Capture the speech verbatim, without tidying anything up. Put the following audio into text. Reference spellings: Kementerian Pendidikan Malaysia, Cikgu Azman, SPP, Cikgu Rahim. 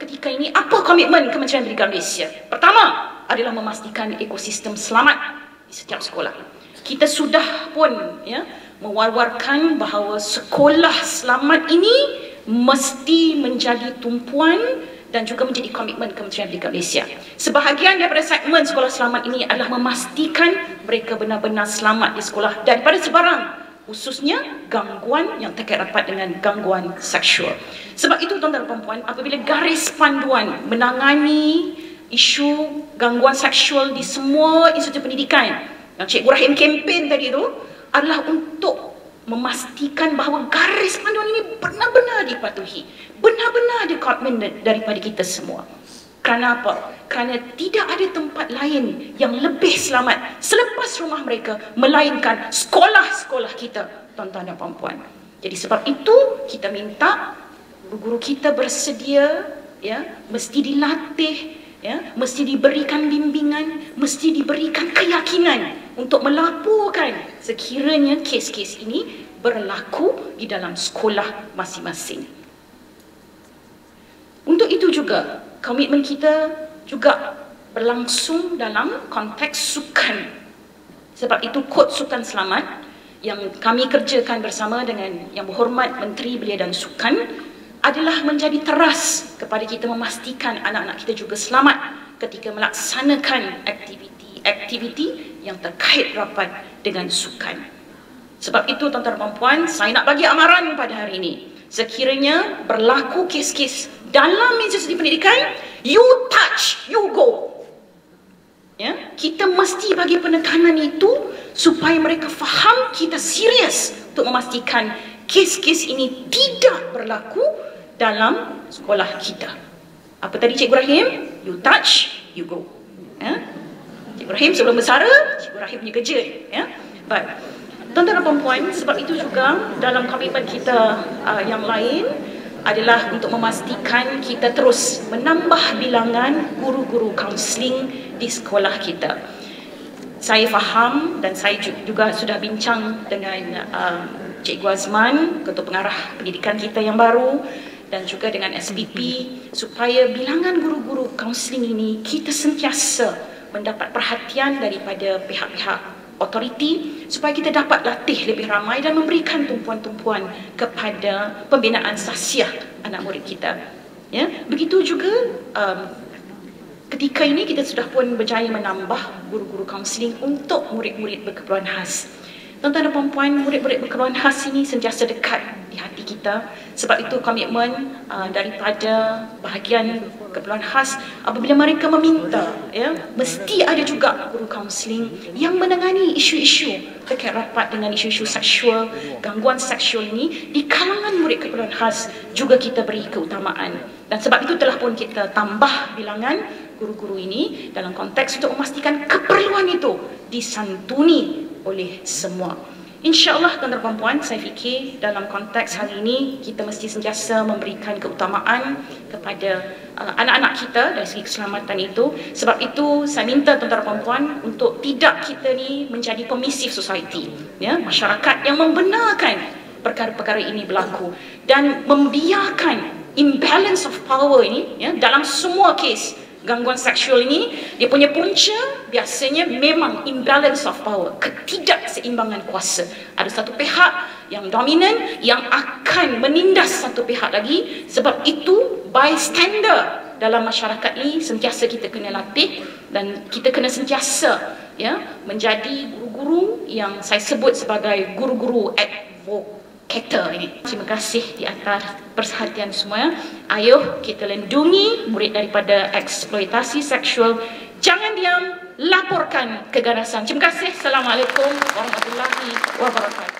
ketika ini apa komitmen Kementerian Pendidikan Malaysia? Pertama adalah memastikan ekosistem selamat di setiap sekolah. Kita sudah pun ya mewar-warkan bahawa sekolah selamat ini mesti menjadi tumpuan dan juga menjadi komitmen Kementerian Pendidikan Malaysia. Sebahagian daripada segmen sekolah selamat ini adalah memastikan mereka benar-benar selamat di sekolah daripada sebarang, khususnya gangguan yang terkait rapat dengan gangguan seksual. Sebab itu tuan-tuan dan puan-puan, apabila garis panduan menangani isu gangguan seksual di semua institusi pendidikan yang Cikgu Rahim kempen tadi itu adalah untuk memastikan bahawa garis panduan ini benar-benar dipatuhi, benar-benar dikomitmen daripada kita semua. Kerana apa? Kerana tidak ada tempat lain yang lebih selamat selepas rumah mereka melainkan sekolah-sekolah kita, tuan-tuan dan puan-puan. Jadi sebab itu kita minta guru-guru kita bersedia, ya, mesti dilatih, ya, mesti diberikan bimbingan, mesti diberikan keyakinan untuk melaporkan sekiranya kes-kes ini berlaku di dalam sekolah masing-masing. Untuk itu juga, komitmen kita juga berlangsung dalam konteks sukan. Sebab itu Kod Sukan Selamat yang kami kerjakan bersama dengan Yang Berhormat Menteri Belia dan Sukan adalah menjadi teras kepada kita memastikan anak-anak kita juga selamat ketika melaksanakan aktiviti-aktiviti yang terkait rapat dengan sukan. Sebab itu tuan-tuan dan puan-puan, saya nak bagi amaran pada hari ini. Sekiranya berlaku kes-kes dalam institusi pendidikan, you touch, you go. Ya, kita mesti bagi penekanan itu supaya mereka faham kita serius untuk memastikan kes-kes ini tidak berlaku dalam sekolah kita. Apa tadi Cikgu Rahim? You touch, you go. Ya? Cikgu Rahim sebelum bersara, Cikgu Rahim punya kerja, ya. Baik, tuan-tuan dan puan-puan, sebab itu juga dalam komitmen kita uh, yang lain adalah untuk memastikan kita terus menambah bilangan guru-guru kaunseling di sekolah kita. Saya faham dan saya juga sudah bincang dengan uh, Cikgu Azman, Ketua Pengarah Pendidikan kita yang baru, dan juga dengan S P P, supaya bilangan guru-guru kaunseling ini kita sentiasa mendapat perhatian daripada pihak-pihak autoriti supaya kita dapat latih lebih ramai dan memberikan tumpuan-tumpuan kepada pembinaan sahsiah anak murid kita. Ya, begitu juga um, ketika ini kita sudah pun berjaya menambah guru-guru kaunseling untuk murid-murid berkeperluan khas. Tuan-tuan dan puan-puan, murid-murid berkeperluan khas ini sentiasa dekat di hati kita. Sebab itu komitmen uh, daripada bahagian keperluan khas, apabila mereka meminta, ya, mesti ada juga guru kaunseling yang menangani isu-isu terkait rapat dengan isu-isu seksual, gangguan seksual ini di kalangan murid keperluan khas juga kita beri keutamaan. Dan sebab itu telah pun kita tambah bilangan guru-guru ini dalam konteks untuk memastikan keperluan itu disantuni oleh semua. InsyaAllah tuan-tuan dan puan-puan, saya fikir dalam konteks hari ini kita mesti sentiasa memberikan keutamaan kepada anak-anak uh, kita dari segi keselamatan itu. Sebab itu saya minta tuan-tuan dan puan-puan untuk tidak kita ni menjadi permissive society, ya, masyarakat yang membenarkan perkara-perkara ini berlaku dan membiarkan imbalance of power ini, ya, dalam semua kes gangguan seksual ini. Dia punya punca biasanya memang imbalance of power, ketidakseimbangan kuasa. Ada satu pihak yang dominan yang akan menindas satu pihak lagi. Sebab itu bystander dalam masyarakat ini sentiasa kita kena latih dan kita kena sentiasa, ya, menjadi guru-guru yang saya sebut sebagai guru-guru advocator ini. Terima kasih di atas perhatian semua. Ayuh kita lindungi murid daripada eksploitasi seksual. Jangan diam, laporkan keganasan. Terima kasih. Assalamualaikum warahmatullahi wabarakatuh.